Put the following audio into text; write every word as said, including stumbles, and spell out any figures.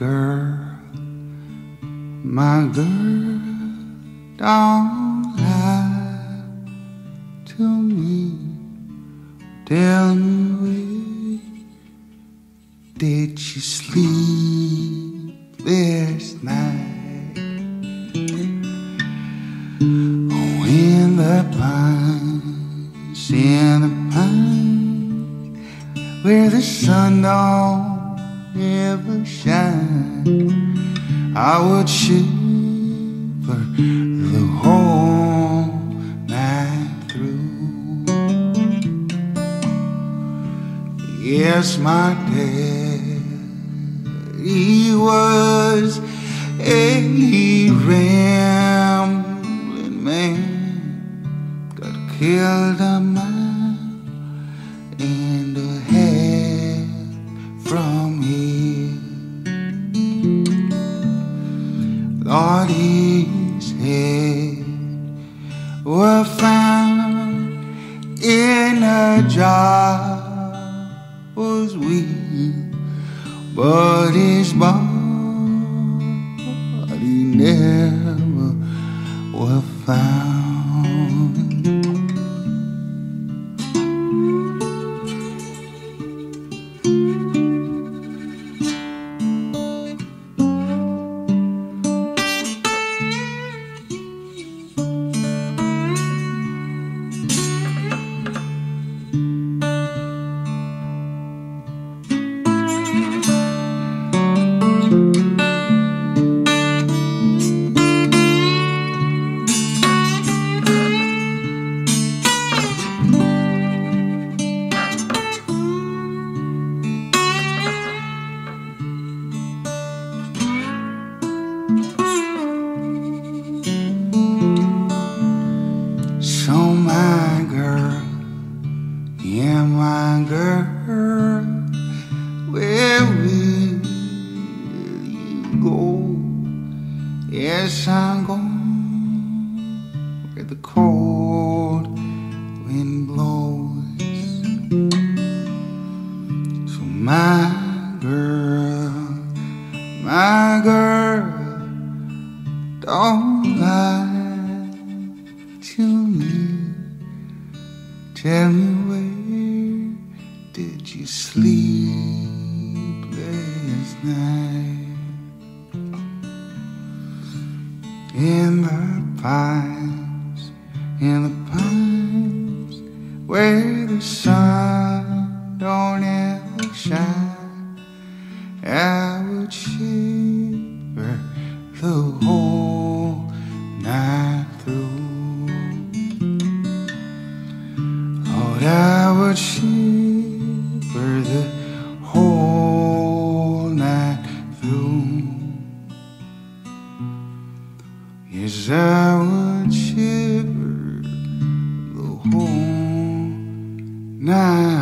girl, my girl, don't lie to me. Tell me where did you sleep last night? Oh, in the pines, in the pines, where the sun don't ever shine, I would shiver the whole night through. Yes, my daddy was a rambling man, got killed a mile and a half from Lord, his head were found in a jar, was weak, but his body never was found. Yeah, my girl, where will you go? Yes, I'm going where the cold wind blows. So my girl, my girl, don't lie to me. Tell me where did you sleep last night? In the pines, in the pines, where the sun don't ever shine, I would shiver the whole night through. Lord, I would shiver for the whole night through. Yes, I would shiver the whole night.